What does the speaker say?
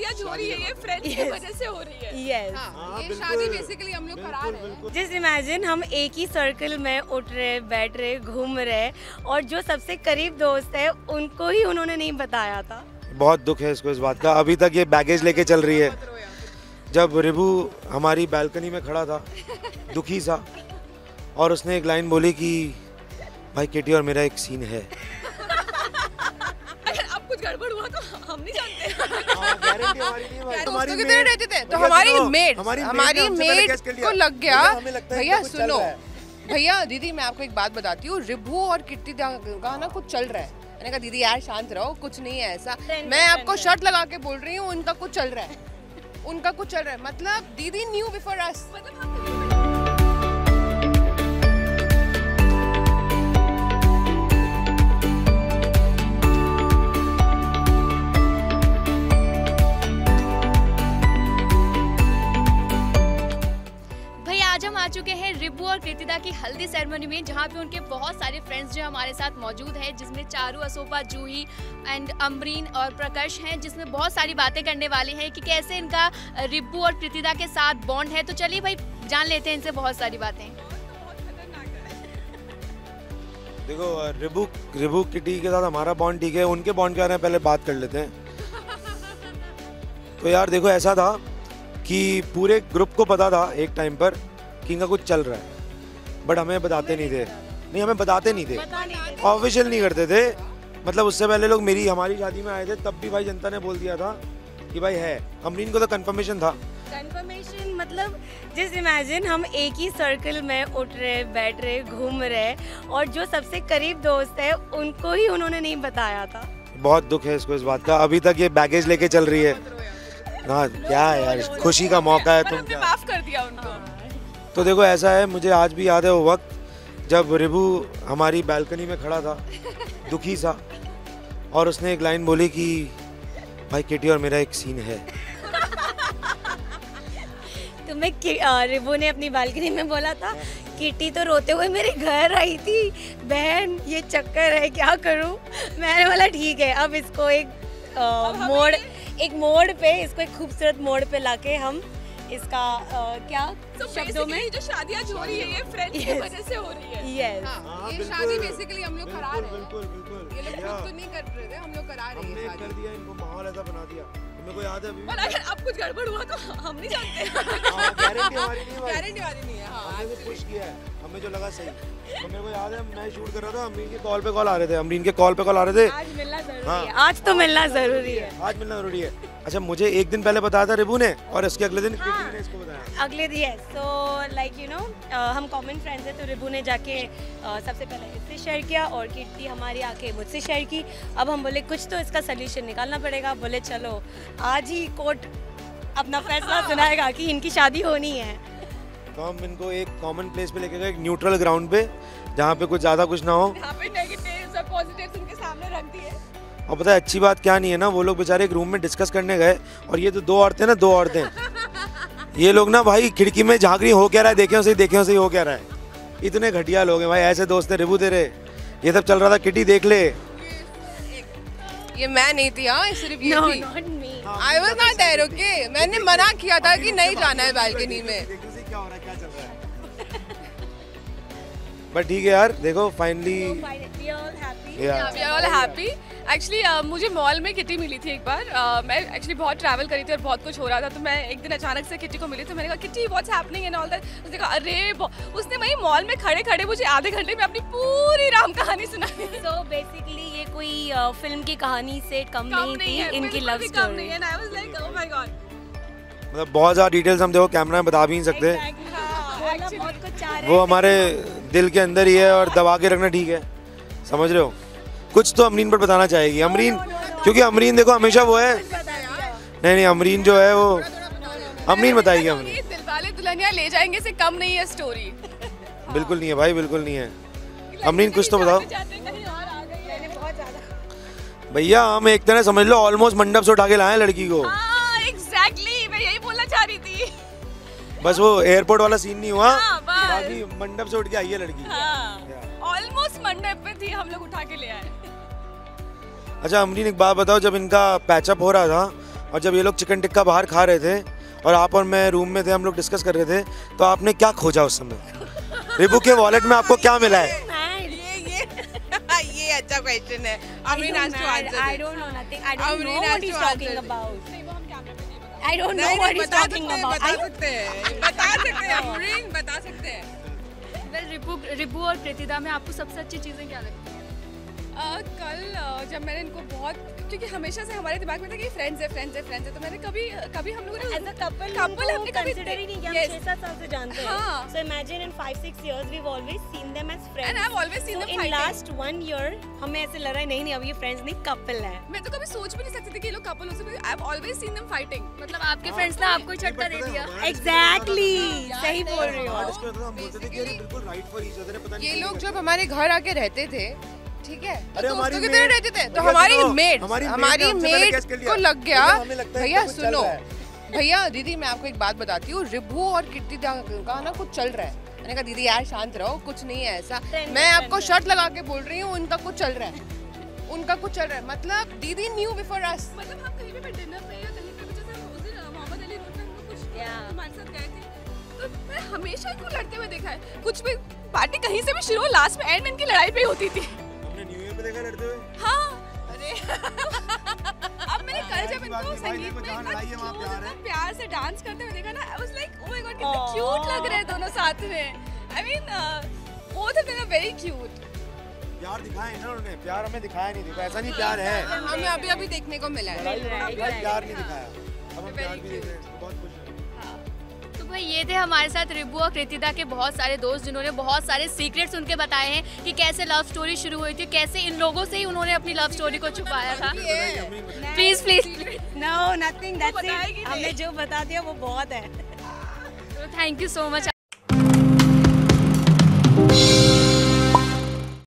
शादियाँ जो हो रही है ये फ्रेंड्स की वजह से हो रही है। ये शादी बेसिकली हम लोग करा रहे हैं। जस्ट इमेजिन हम एक ही सर्कल में उठ रहे, बैठ रहे, घूम रहे और जो सबसे करीब दोस्त है उनको ही उन्होंने नहीं बताया था। बहुत दुख है इसको इस बात का, अभी तक ये बैगेज लेके चल रही है। जब रिभु हमारी बालकनी में खड़ा था दुखी सा, और उसने एक लाइन बोली कि भाई केटी और मेरा एक सीन है। अब कुछ गड़बड़ हुआ तो हम नहीं जानते। तुम्हारी कितने रहते थे तो हमारी मेड को लग गया। भैया सुनो, भैया दीदी मैं आपको एक बात बताती हूँ, रिभु और कीर्तिदा का ना कुछ चल रहा है। मैंने कहा दीदी यार शांत रहो, कुछ नहीं है ऐसा। मैं आपको शर्ट लगा के बोल रही हूँ, उनका कुछ चल रहा है, उनका कुछ चल रहा है। मतलब दीदी न्यू बिफोर अस। आज हम आ चुके हैं रिभु और कीर्तिदा की हल्दी सेरेमनी में, जहाँ पे उनके बहुत सारे फ्रेंड्स जो हमारे साथ मौजूद हैं, जिसमें चारू असोपा, जूही एंड अम्ब्रीन और प्रकाश हैं, जिसमें बहुत सारी बातें करने वाले हैं कि कैसे इनका रिभु और कीर्तिदा के साथ बॉन्ड है। तो चलिए भाई जान लेते हैं इनसे बहुत सारी बातें। देखो रिभु कीर्ति के साथ हमारा बॉन्ड ठीक है, उनके बॉन्ड के बारे में पहले बात कर लेते हैं। तो यार देखो ऐसा था कि पूरे ग्रुप को पता था एक टाइम पर किंग का कुछ चल रहा है, बट हमें बताते नहीं थे। नहीं हमें बताते नहीं थे, ऑफिशियल नहीं करते थे। मतलब उससे पहले लोग मेरी हमारी शादी में आए थे, तब भी भाई जनता ने बोल दिया था कि भाई है। अमरीन को तो कंफर्मेशन था। कंफर्मेशन मतलब जस्ट इमेजिन हम एक ही सर्कल में उठ रहे, बैठ रहे, घूम रहे और जो सबसे करीब दोस्त है उनको ही उन्होंने नहीं बताया था। बहुत दुख है इसको इस बात का, अभी तक ये बैगेज लेके चल रही है ना। क्या यार खुशी का मौका है, तुमने माफ कर दिया उनको। तो देखो ऐसा है, मुझे आज भी याद है वो वक्त जब रिभु हमारी बालकनी में खड़ा था दुखी सा, और उसने एक लाइन बोली कि भाई केटी और मेरा एक सीन है। तो मैं रिभु ने अपनी बालकनी में बोला था, किटी तो रोते हुए मेरे घर आई थी, बहन ये चक्कर है क्या करूं। मैंने बोला ठीक है, अब इसको एक खूबसूरत मोड़ पे लाके हम इसका क्या शब्दों में जो शादियाँ हो रही है ये फ्रेंड्स की वजह से हो रही है। ये शादी बेसिकली हम लोग करा रहे हैं। ये लोग खुद तो नहीं कर रहे थे, हम लोग करा रहे हैं। कर दिया इनको, माहौल ऐसा बना दिया। हमें कोई याद है अभी, पर अगर अब कुछ गड़बड़ हुआ तो हम नहीं जानते। गारंटी वाली नहीं है। हमने पुश किया है, हमें जो लगा सही। मेरे को याद है मैं शूट कर रहा था, अमरीन के कॉल पे कॉल आ रहे थे। आज मिलना जरूरी है, आज तो मिलना जरूरी है, आज मिलना जरूरी है। अच्छा मुझे एक दिन पहले बताया था रिभु ने, और इसके अगले दिन कीर्ति ने इसको बताया। अगले दिन तो लाइक यू नो हम कॉमन फ्रेंड्स हैं, तो रिभु ने जाके सबसे पहले इससे शेयर किया और कीर्ति हमारी आके मुझसे शेयर की। अब हम बोले कुछ तो इसका सलूशन निकालना पड़ेगा। बोले चलो आज ही कोर्ट अपना फैसला सुनाएगा कि इनकी शादी होनी है। तो हम इनको एक कॉमन प्लेस पे लेके गए, एक न्यूट्रल ग्राउंड पे, जहाँ पे कुछ ज़्यादा कुछ ना हो। यहाँ पे नेगेटिव्स और पॉजिटिव्स उनके सामने रख दिए। और पता है अच्छी बात क्या नहीं है ना, वो लोग बेचारे एक रूम में डिस्कस करने गए और ये तो दो औरतें ना, दो औरतें ये लोग ना भाई खिड़की में झाँक रही, हो क्या रहा है, देखे सही हो क्या रहा है। इतने घटिया लोग हैं भाई, ऐसे दोस्त है रिभु तेरे। ये सब चल रहा था, किटी देख ले। ये मैं नहीं थी, सिर्फ ये थी। I was not there, okay. मैंने मना किया था कि नहीं जाना है बालकनी में। बट ठीक है यार, देखो फाइनली एक्चुअली मुझे मॉल में किटी मिली थी एक बार। मैं एक्चुअली बहुत ट्रैवल करी थी और बहुत कुछ हो रहा था, तो मैं एक दिन अचानक से किटी को मिली, तो मैंने कहा Kitty what's happening and all that. उसने कहा अरे, उसने वही मॉल में खड़े खड़े मुझे आधे घंटे में अपनी पूरी राम कहानी सुनाई। तो बेसिकली ये कोई फिल्म की कहानी से कम नहीं थी इनकी love story. And I was like oh my God, मतलब बहुत ज़्यादा डिटेल्स हम देखो कैमरा में बता भी नहीं सकते। बहुत कुछ वो हमारे दिल के अंदर ही है और दबा के रखना, ठीक है, समझ रहे हो। कुछ तो अमरीन पर बताना चाहेगी अमरीन, क्योंकि अमरीन देखो हमेशा वो है। नहीं अमरीन जो है वो अमरीन बताएगी। अमरीन दिल वाले दुल्हनिया ले जाएंगे से कम नहीं है स्टोरी। बिल्कुल नहीं है भाई, बिल्कुल नहीं है। अमरीन कुछ तो बताओ भैया। हम एक तरह समझ लो ऑलमोस्ट मंडप से उठा के लाए लड़की को। बस वो एयरपोर्ट वाला सीन नहीं हुआ, बाकी मंडप से उठ के आई है लड़की। ऑलमोस्ट मंडप पे थी, हम लोग उठा के ले आए। अच्छा अमरीन एक बात बताओ, जब इनका पैचअप हो रहा था और जब ये लोग चिकन टिक्का बाहर खा रहे थे और आप और मैं रूम में थे, हम लोग डिस्कस कर रहे थे, तो आपने क्या खोजा उस समय? रिब्हू के वॉलेट में आपको क्या मिला है? ये अच्छा क्वेश्चन है। I don't know what he's talking about. रिब्हू और कीर्तिदा में आपको सबसे अच्छी चीज़ें क्या लगती हैं? कल जब मैंने इनको बहुत, क्योंकि हमेशा से हमारे दिमाग में था कि फ्रेंड्स हैं, तो मैंने कभी हम लोगों ने एज अ कपल हमने कंसीडर ही नहीं किया। हम 6-7 साल से जानते हैं, so imagine in 5-6 years we have always seen them as friends and I have always seen them fighting. In last 1 year हमें ऐसे लग रहा है नहीं अब ये फ्रेंड्स नहीं कपल है। मैं तो कभी सोच भी नहीं सकती थी कि ये लोग कपल हो सकते हैं। I have always seen them fighting. मतलब आपके फ्रेंड्स ने आपको झटका दे दिया? एग्जैक्टली, सही बोल रही हो। हम बोलते थे कि बिल्कुल राइट फॉर ईच अदर। पता नहीं ये लोग जब हमारे घर आके रहते थे, ठीक है, अरे हमारी मेड रहते थे, तो हमारी मेड को लग गया। भैया सुनो, भैया दीदी मैं आपको एक बात बताती हूँ, रिब्हू और कीर्तिदा का ना कुछ चल रहा है। मैंने कहा दीदी यार शांत रहो, कुछ नहीं है ऐसा, मैं आपको शर्ट लगा के बोल रही हूँ, उनका कुछ चल रहा है। मतलब दीदी न्यू बिफोर अस। मतलब हम कहीं पे डिनर पे या कहीं पे कुछ ऐसा, उस दिन मोहम्मद अली को कुछ हमारे साथ गए थे, तो मैं हमेशा इनको लड़ते हुए देखा है। कुछ भी पार्टी कहीं से भी शुरू हो, लास्ट में एंड इनकी लड़ाई पे होती थी। हाँ, अरे अब मैंने कल जब इनको संगीत में इतना प्यार से डांस करते हुए देखा ना, I was like, oh my God, कितने क्यूट लग रहे हैं दोनों साथ में। I mean, both of them are very cute. प्यार दिखाया इन्होंने, प्यार हमें दिखाया नहीं, देखा ऐसा नहीं प्यार है, हमें अभी देखने को मिला है। प्यार नहीं दिखाया, अब हम प्यार भी देख रहे हैं, बहुत खुश हैं। भाई ये थे हमारे साथ रिब्हू और कीर्तिदा के बहुत सारे दोस्त, जिन्होंने बहुत सारे सीक्रेट्स उनके बताए हैं कि कैसे लव स्टोरी शुरू हुई थी, कैसे इन लोगों से ही उन्होंने अपनी लव स्टोरी को छुपाया था। Please no, nothing, that's it. हमने जो बता दिया वो बहुत है। Thank you so much.